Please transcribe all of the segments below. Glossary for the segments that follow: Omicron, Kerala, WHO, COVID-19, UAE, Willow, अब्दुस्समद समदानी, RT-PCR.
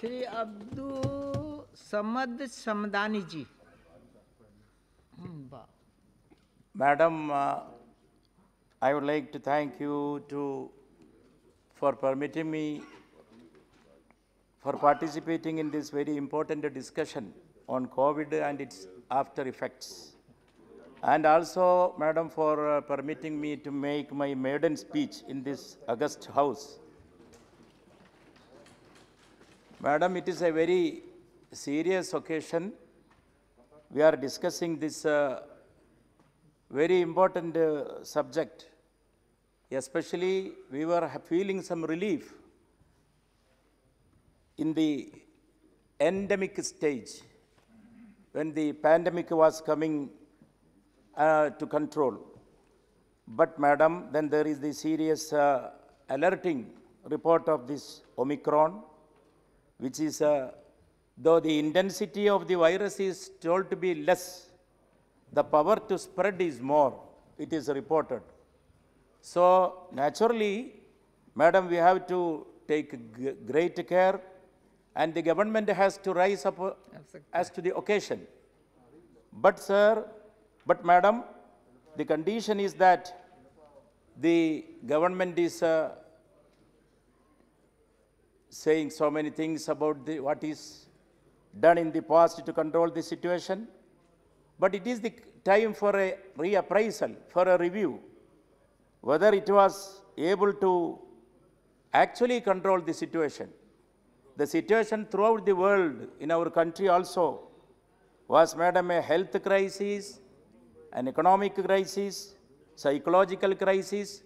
Shri अब्दुस्समद समदानी ji. Madam, I would like to thank you for permitting me for participating in this very important discussion on COVID and its after effects. And also, Madam, for permitting me to make my maiden speech in this august house. Madam, it is a very serious occasion. We are discussing this very important subject. Especially, we were feeling some relief in the endemic stage, when the pandemic was coming to control. But, Madam, then there is the serious alerting report of this Omicron, which is, though the intensity of the virus is told to be less, the power to spread is more, it is reported. So, naturally, Madam, we have to take great care, and the government has to rise up as to the occasion. But Madam, the condition is that the government is saying so many things about what is done in the past to control the situation, but it is the time for a reappraisal, for a review, whether it was able to actually control the situation. The situation throughout the world, in our country also, was, Madam, a health crisis, an economic crisis, psychological crisis,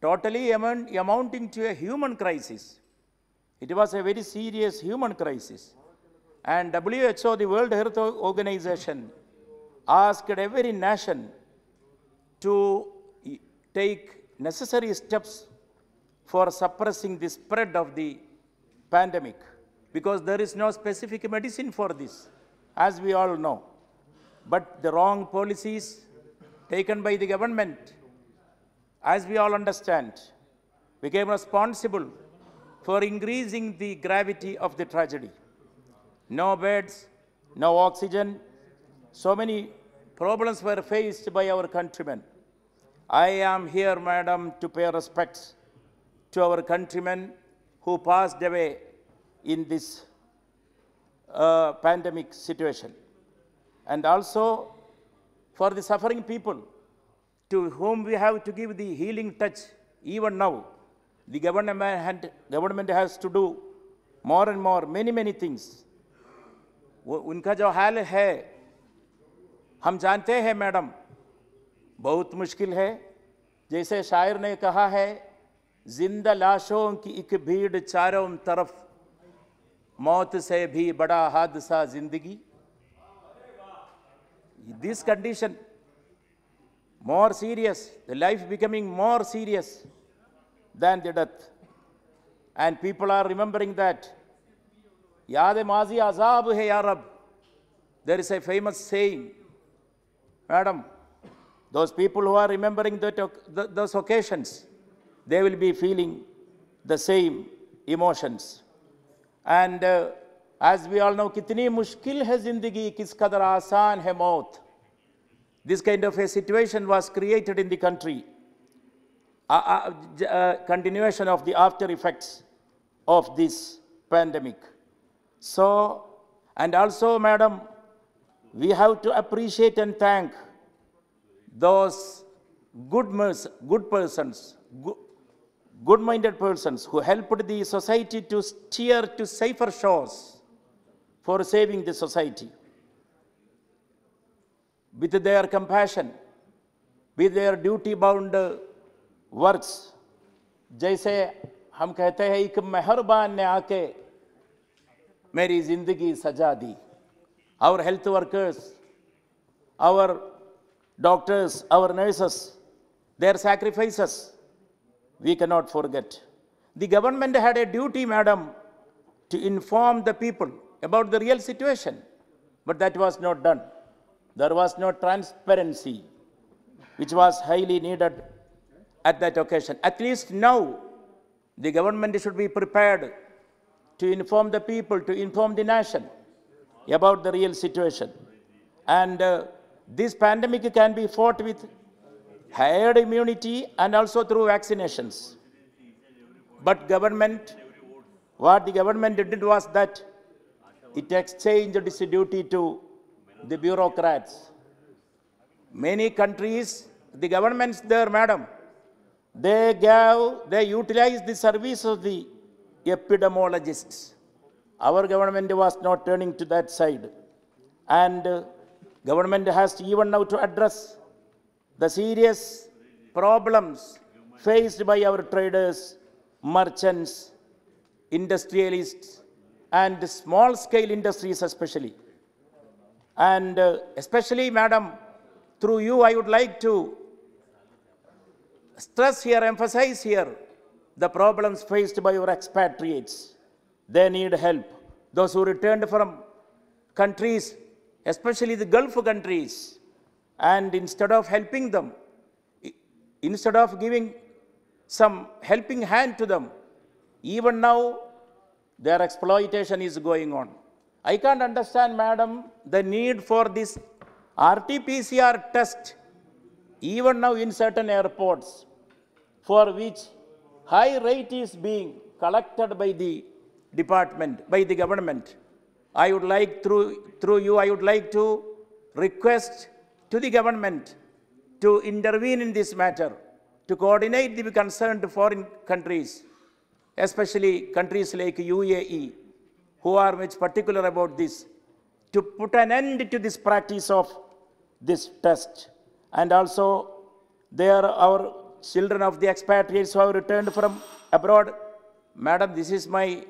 totally amounting to a human crisis. It was a very serious human crisis. And WHO, the World Health Organization, asked every nation to take necessary steps for suppressing the spread of the pandemic, because there is no specific medicine for this, as we all know. But the wrong policies taken by the government, as we all understand, became responsible for increasing the gravity of the tragedy. No beds, no oxygen, so many problems were faced by our countrymen. I am here, Madam, to pay respects to our countrymen who passed away in this pandemic situation, and also for the suffering people to whom we have to give the healing touch even now. The government has to do more and more, many, many things. उनका जो हाल है हम जानते हैं madam, बहुत मुश्किल है। जैसे शायर ने कहा है, जिंदा लाशों की एक भीड़ चारों तरफ, मौत से भी बड़ा हादसा जिंदगी। This condition more serious, the life becoming more serious than the death, and people are remembering that याद माजी अजाब है या रब। There is a famous saying madam, those people who are remembering those occasions, they will be feeling the same emotions. And as we all know, कितनी मुश्किल है ज़िंदगी, किस कदर आसान है मौत। This kind of a situation was created in the country. Continuation of the after effects of this pandemic. So, and also, Madam, we have to appreciate and thank those good persons, good-minded persons who helped the society to steer to safer shores for saving the society. With their compassion, with their duty-bound works, जैसे हम कहते हैं, एक मेहरबान ने आके मेरी जिंदगी सजा दी। Our health workers, our doctors, our nurses, their sacrifices, we cannot forget. The government had a duty, Madam, to inform the people about the real situation, but that was not done. There was no transparency, which was highly needed at that occasion. At least now, the government should be prepared to inform the people, to inform the nation about the real situation. And this pandemic can be fought with higher immunity and also through vaccinations. But government, what the government did was that it exchanged its duty to the bureaucrats. Many countries, the governments there, madam, they utilized the service of the epidemiologists. Our government was not turning to that side. And government has even now to address the serious problems faced by our traders, merchants, industrialists, and small-scale industries especially. And especially, madam, through you, I would like to stress here, emphasize here, the problems faced by our expatriates. They need help. Those who returned from countries, especially the Gulf countries, and instead of helping them, instead of giving some helping hand to them, even now, their exploitation is going on. I can't understand, madam, the need for this RT-PCR test, even now in certain airports, for which high rate is being collected by the department, by the government. I would like, through you, I would like to request to the government to intervene in this matter, to coordinate the concerned foreign countries, especially countries like UAE, who are much particular about this, to put an end to this practice of this test. And also, there are children of the expatriates who have returned from abroad. Madam, this is my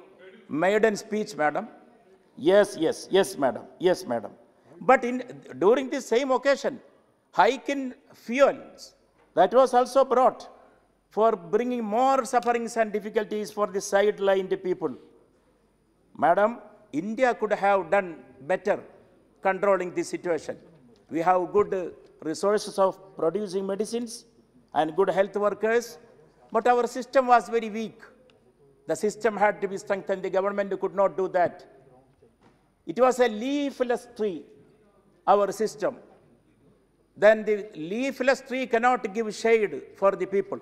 maiden speech, madam. Yes, madam. But during this same occasion, hike in fuels, that was also brought for bringing more sufferings and difficulties for the sidelined people. Madam, India could have done better controlling this situation. We have good resources of producing medicines and good health workers, but our system was very weak. The system had to be strengthened. The government could not do that. It was a leafless tree, our system. Then the leafless tree cannot give shade for the people.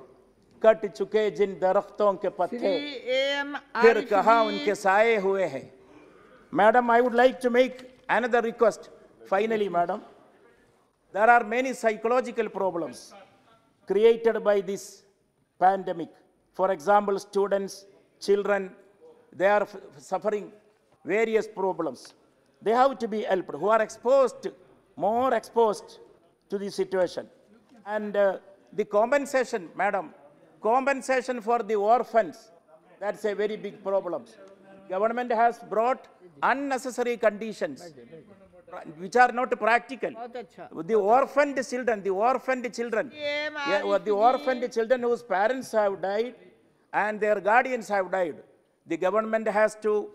कट चुके जिन दरख्तों के पत्ते फिर कहाँ उनके साए हुए हैं. Madam, I would like to make another request. Finally, madam, there are many psychological problems created by this pandemic. For example, students, children, they are suffering various problems. They have to be helped, who are exposed, more exposed to the situation. And the compensation, madam, compensation for the orphans, that's a very big problem. Government has brought unnecessary conditions which are not practical. The orphaned children, the orphaned children whose parents have died and their guardians have died, the government has to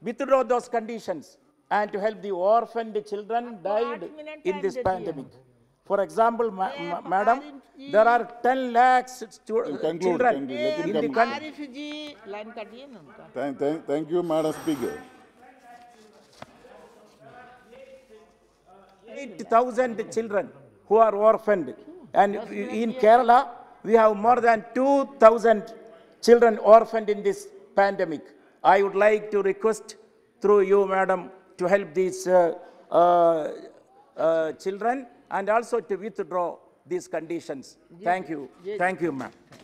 withdraw those conditions and to help the orphaned children died in this pandemic. For example, madam, there are 10 lakhs children in the country. Thank you, Madam Speaker. 8,000 children who are orphaned. And in Kerala, we have more than 2,000 children orphaned in this pandemic. I would like to request through you, madam, to help these children and also to withdraw these conditions. Thank you. Thank you, ma'am.